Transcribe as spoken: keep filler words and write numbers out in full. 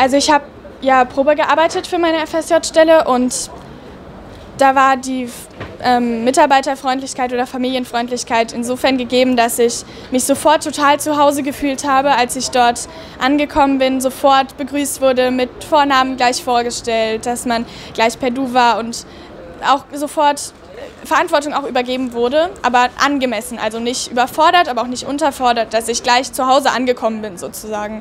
Also ich habe ja Probe gearbeitet für meine F S J-Stelle und da war die ähm, Mitarbeiterfreundlichkeit oder Familienfreundlichkeit insofern gegeben, dass ich mich sofort total zu Hause gefühlt habe, als ich dort angekommen bin, sofort begrüßt wurde, mit Vornamen gleich vorgestellt, dass man gleich per Du war und auch sofort Verantwortung auch übergeben wurde, aber angemessen, also nicht überfordert, aber auch nicht unterfordert, dass ich gleich zu Hause angekommen bin sozusagen.